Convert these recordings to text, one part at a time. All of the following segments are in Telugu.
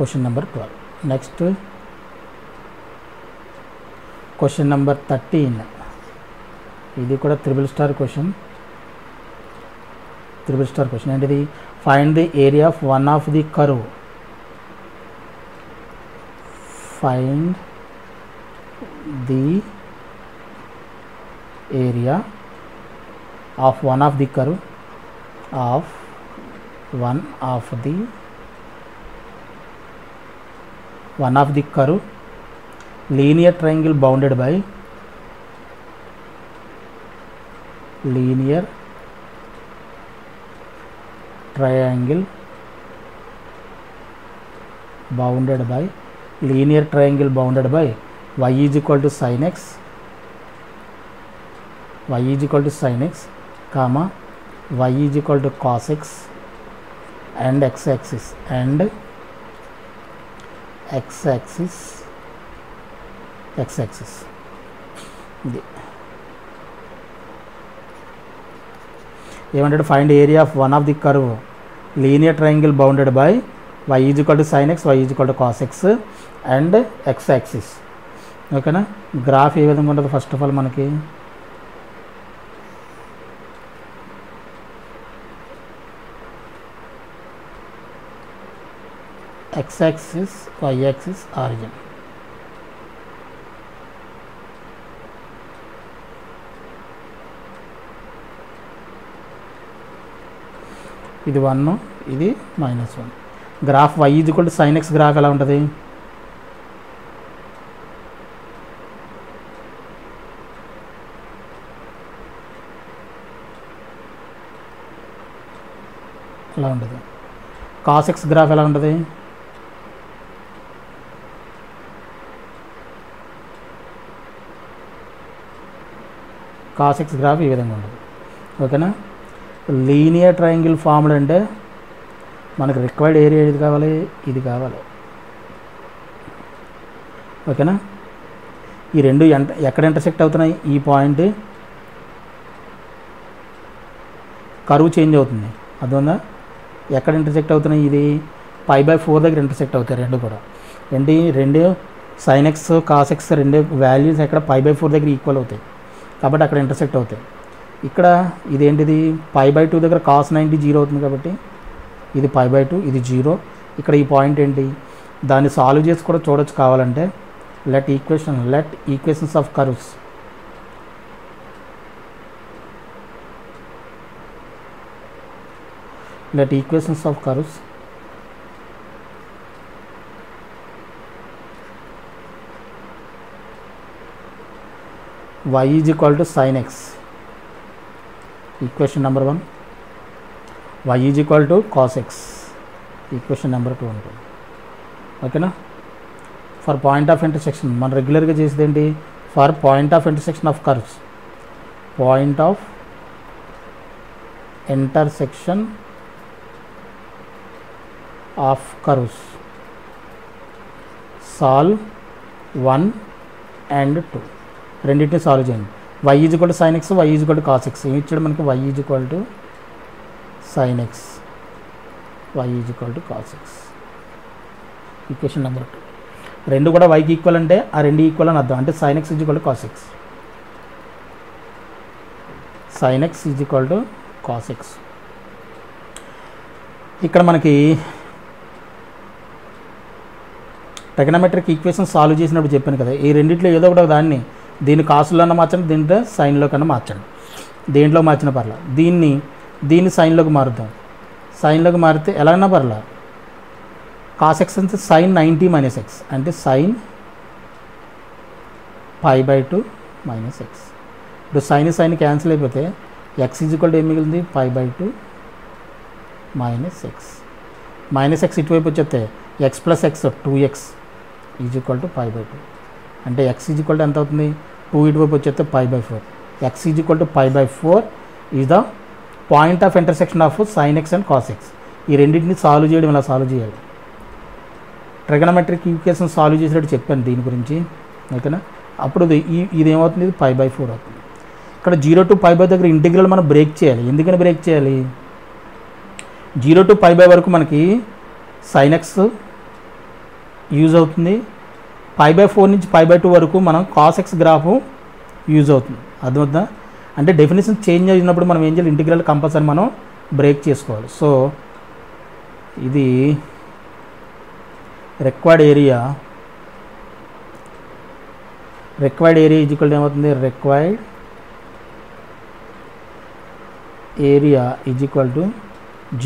Question number 12। Next question number 13, इदी कूडा ट्रिपल स्टार क्वेश्चन एंड इदी find the area of one of the curve linear triangle bounded by linear triangle bounded by y is equal to sin x comma y is equal to cos x and x axis. They wanted to find area of one of the curve linear triangle bounded by y is equal to sin x, y is equal to cos x and x axis. Okay na? Graph ఏ విధంగా ఉంటది first of all మనకి x axis, y axis origin. ఇది 1, ఇది -1. Graph y = sin x graph ఎలా ఉంటది? ఎలా ఉంటది? cos x గ్రాఫ్ ఎలా ఉంటది? cos x గ్రాఫ్ ఈ విధంగా ఉంటది. ఓకేనా? लीनियर ट्रायंगल फॉर्मड अंटे मनकु रिक्वायर्ड एरिया इदि कावाले ओकेना। ई रेंडु एक्कड इंटरसेक्ट अवुतुन्नायि? ई पॉइंट कर्व चेंज अवुतुंदी अदोना एक्कड इंटरसेक्ट अवुतुन्नायि? इदि π/4 దగ్గర इंटरसेक्ट अवुतायि रेंडु कूडा. रेंडु sin x cos x रेंडु వాల్యూస్ అక్కడ π/4 దగ్గర ఈక్వల్ అవుతాయి కాబట్టి అక్కడ ఇంటర్సెక్ట్ అవుతాయి. ఇక్కడ ఇదేంటిది? π/2 దగ్గర cos 90 0 అవుతుంది కాబట్టి ఇది π/2, ఇది 0. ఇక్కడ ఈ పాయింట్ ఏంటి? దాన్ని సాల్వ్ చేసి కూడా చూడొచ్చు కావాలంటే. Let equations of curves y is equal to sin x. Equation number 1, y is equal to cos x. Equation number 2 ఉంటుంది. ఓకేనా? ఫర్ పాయింట్ ఆఫ్ ఇంటర్సెక్షన్ మనం రెగ్యులర్గా చేసేది ఏంటి? For point of intersection of curves, solve 1 and 2, రెండింటిని సాల్వ్ చేయండి. y is equal to sin x, y is equal to cos x. ఇచ్చాడు మనకి y is equal to sin x, y is equal to cos x. Equation number 2. రెండు కూడా y కి ఈక్వల్ అంటే ఆ రెండు ఈక్వల్ అని అర్థం. అంటే sin x is equal to cos x, ఇక్కడ మనకి ట్రిగనోమెట్రిక్ ఈక్వేషన్ సాల్వ్ చేసినప్పుడు చెప్పాను కదా, ఈ రెండిట్లో ఏదో ఒకటి దాన్ని దీని కాసులోనే మార్చండి, దీంట్లో సైన్లో కన్నా మార్చండి. దేంట్లో మార్చిన పర్ల, దీన్ని సైన్లోకి మారుద్దాం. సైన్లోకి మారితే ఎలాగైనా పర్ల. కాస్ ఎక్స్ అంటే సైన్ 90 - x అంటే సైన్ π/2 - x. ఇప్పుడు సైన్ క్యాన్సిల్ అయిపోతే ఎక్స్ ఈజ్వల్ ఏం మిగిలింది? π/2 - x. -x ఇటువైపు వచ్చేస్తే x + x 2x equal to π/2 అంటే x ఈజ్వల్ ఎంత అవుతుంది? 2 ఇటువైపు వచ్చేస్తే π/4. x equal to π/4 is the point of intersection of sin x and cos x. ఈ రెండింటిని సాల్వ్ చేయడం. ఇలా సాల్వ్ చేయాలి. ట్రిగనోమెట్రిక్ ఈక్వేషన్ సాల్వ్ చేసినట్టు చెప్పాను దీని గురించి. ఓకేనా? అప్పుడు ఇదేమవుతుంది? ఇది π/4 అవుతుంది. ఇక్కడ 0 to π/2 దగ్గర ఇంటిగ్రల్ మనం బ్రేక్ చేయాలి. ఎందుకని బ్రేక్ చేయాలి? 0 to π/2 వరకు మనకి sin x యూజ్ అవుతుంది. π/4 నుంచి π/2 వరకు మనం cos x గ్రాఫ్ యూజ్ అవుతుంది. అర్థమవుతుందా? అంటే డెఫినేషన్ చేంజ్ అయినప్పుడు మనం ఏం చేయాలి, ఇంటిగ్రల్ కంపల్సరీ మనం బ్రేక్ చేసుకోవాలి. సో ఇది రిక్వైర్డ్ ఏరియా ఈజ్వల్ ఏమవుతుంది, required area equal to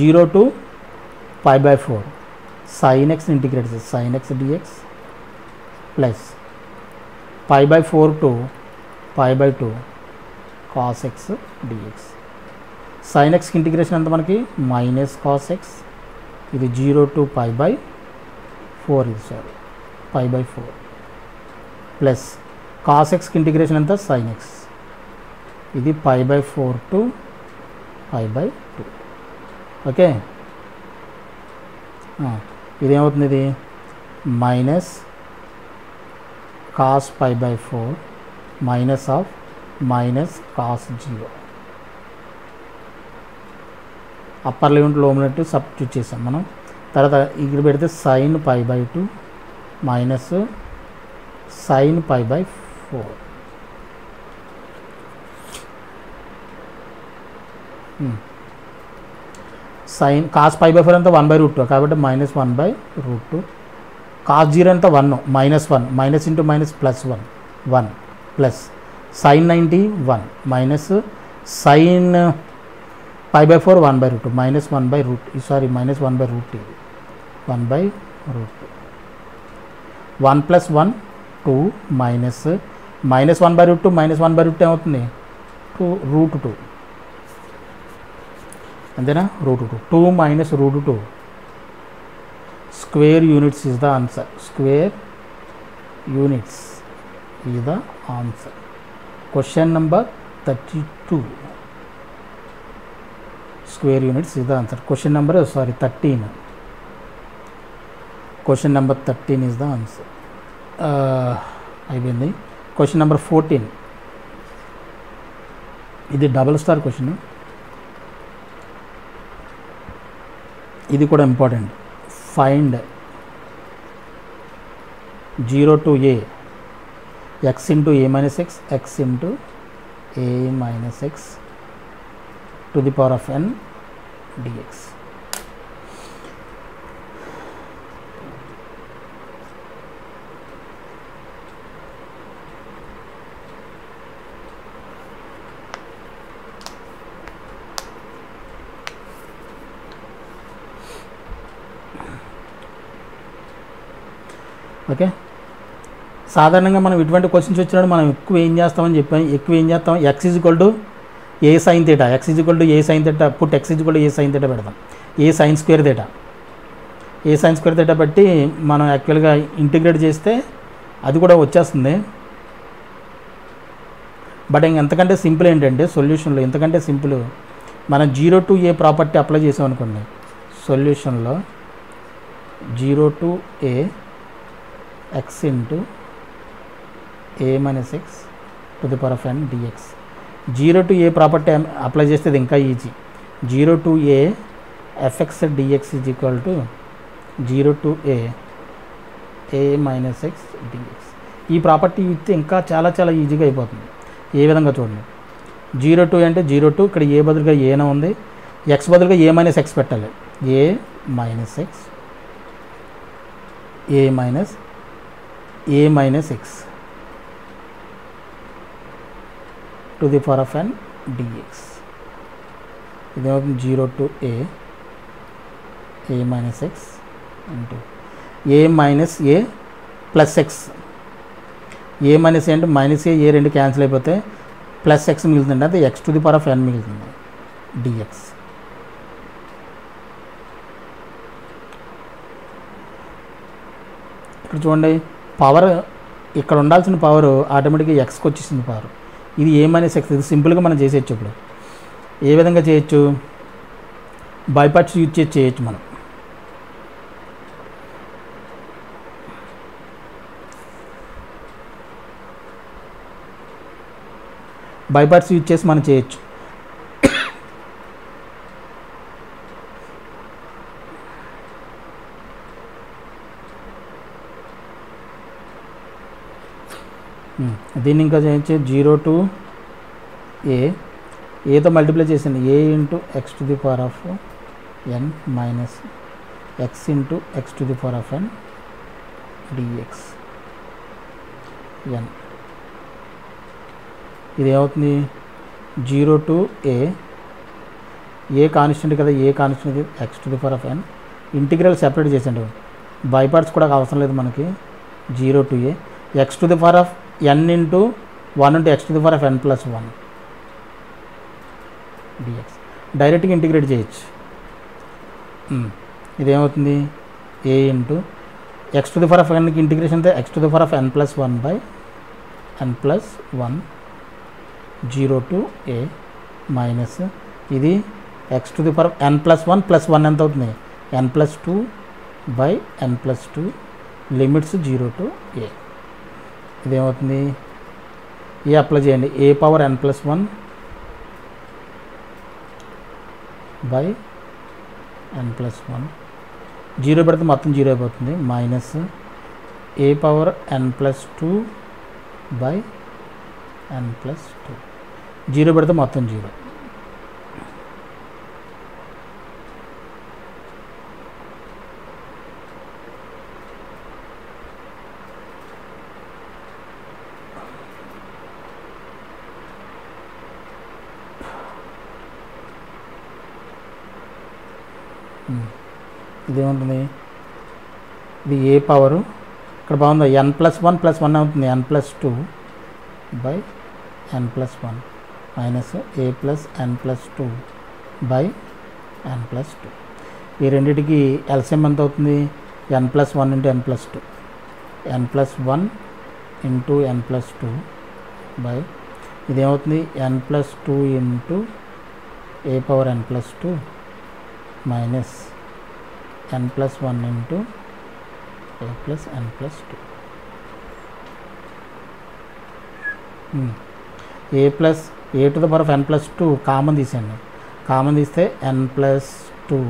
0 to π/4 sin x integrate sin x dx plus π/4 to π/2 cos x dx. sin x integration अंत मन की minus cos x इधर 0 to π/4 इधर sorry π/4 plus cos x integration अंत sin x इधर π/4 to π/2. ओके इधमेदी minus cos π/4 minus of minus cos 0 upper limit lower limit substitute मन तरह इधर पड़ते sin π/2 minus sin π/4 sin cos π/4 अंत 1/√2 काबटे -1/√2 cos 0 अंत 1 -1 minus into minus plus 1 plus sin 90 1 minus sin π/4 1/√2 1/√2 1 प्लस 1 2 -1/√2 -1/√2 అవుతుంది 2 √2 अंतना √2 2 -√2 square units is the answer. Square units is the answer. Question number 32. Square units is the answer. Question number 13. Question number 13 is the answer. Question number 14. It is double star question. ఇది కూడా important. Find 0 to a x into a minus x x into a minus x to the power of n dx. Okay సాధారణంగా మనం ఇటువంటి క్వశ్చన్స్ వచ్చినప్పుడు మనం ఎక్కువ ఏం చేస్తాం x a sin θ x a sin θ put x a sin θ పెడతాం a sin square θ బట్టి మనం యాక్చువల్గా ఇంటిగ్రేట్ చేస్తే అది కూడా వచ్చేస్తుంది. బట్ ఇంకంతకంటే సింపుల్ ఏంటంటే సొల్యూషన్లో ఇంతకంటే సింపుల్ మనం 0 to a ప్రాపర్టీ అప్లై చేసాం అనుకోండి. సొల్యూషన్లో 0 to a x into a minus x to the power of n dx. 0 to a property apply చేస్తే ఇంకా easy. 0 to a fx dx is equal to 0 to a minus x dx. ఈ ప్రాపర్టీ ఇస్తే ఇంకా చాలా ఈజీగా అయిపోతుంది. ఏ విధంగా చూడండి, 0 to అంటే 0 to ఇక్కడ a బదులుగా ఏనా ఉంది, x బదులుగా a minus x పెట్టాలి. a minus x to the power of n dx. इधर 0 to a minus x into a minus a plus x. a minus a रेंडु कैंसिल అయిపోతే प्लस x मिलता है, x to the power of n मिलता है dx. ఇక్కడ చూడండి పవర్, ఇక్కడ ఉండాల్సిన పవర్ ఆటోమేటిక్గా ఎక్స్కి వచ్చేసింది. పవర్ ఇది a minus x. ఇది సింపుల్గా మనం చేసేయచ్చు. ఇప్పుడు ఏ విధంగా చేయొచ్చు, బైపార్ట్స్ యూజ్ చేసి చేయొచ్చు మనం. బైపార్ట్స్ యూజ్ చేసి మనం చేయొచ్చు. దీన్ని ఇంకా చేయించి 0 టు a a తో మల్టిప్లై చేయండి a into x to the power of n minus x into x to the power of n dx n ఇది అవుతుంది 0 టు a a కాన్స్టెంట్ కదా a constant x to the power of n integral separate చేయండి బై పార్ట్స్ కూడా అవసరం లేదు మనకి 0 to a x to the power of n into 1 into x to the power of n plus 1 dx డైరెక్ట్గా ఇంటిగ్రేట్ చేయొచ్చు ఇదేమవుతుంది a into x to the power of n కి ఇంటిగ్రేషన్ అయితే x to the power of n plus 1 by n plus 1 0 to a minus ఇది x to the power of n plus 1 plus 1 ఎంత అవుతుంది n plus 2 by n plus 2 limits 0 to a ఇదేమవుతుంది ఏ అప్లై చేయండి a power n plus 1 by n plus 1 zero పెడితే మొత్తం జీరో అయిపోతుంది minus a power n plus 2 by n plus 2 zero పెడితే మొత్తం జీరో ఇదేముంటుంది ఇది ఏ పవరు ఇక్కడ బాగుంది ఎన్ ప్లస్ 1 ప్లస్ 1 అవుతుంది n plus 2 by n plus 1 minus a plus n plus 2 by n plus 2 ఈ రెండింటికి ఎల్సిఎం ఎంత అవుతుంది n plus 1 into n plus 2 n plus 1 into n plus 2 by ఇదేమవుతుంది n plus 2 into a power n plus 2 minus n plus 1 into a plus n plus 2 a plus a to the power of n plus 2 common this n common this the n plus 2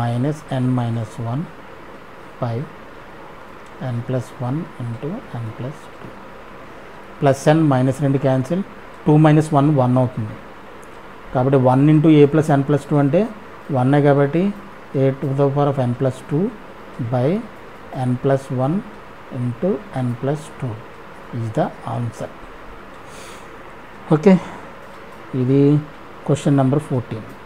minus n minus 1 by n plus 1 into n plus 2 plus n minus 2 cancel 2 minus 1 1 అవుతుంది కాబట్టి 1 into a plus n plus 2 అంటే 1 కాబట్టి a to the power of n plus 2 by n plus 1 into n plus 2 is the answer. Okay, this is question number 14.